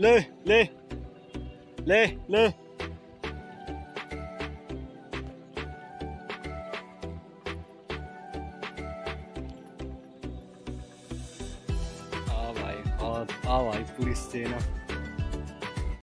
le. Ah vai, ah vai, pure stena.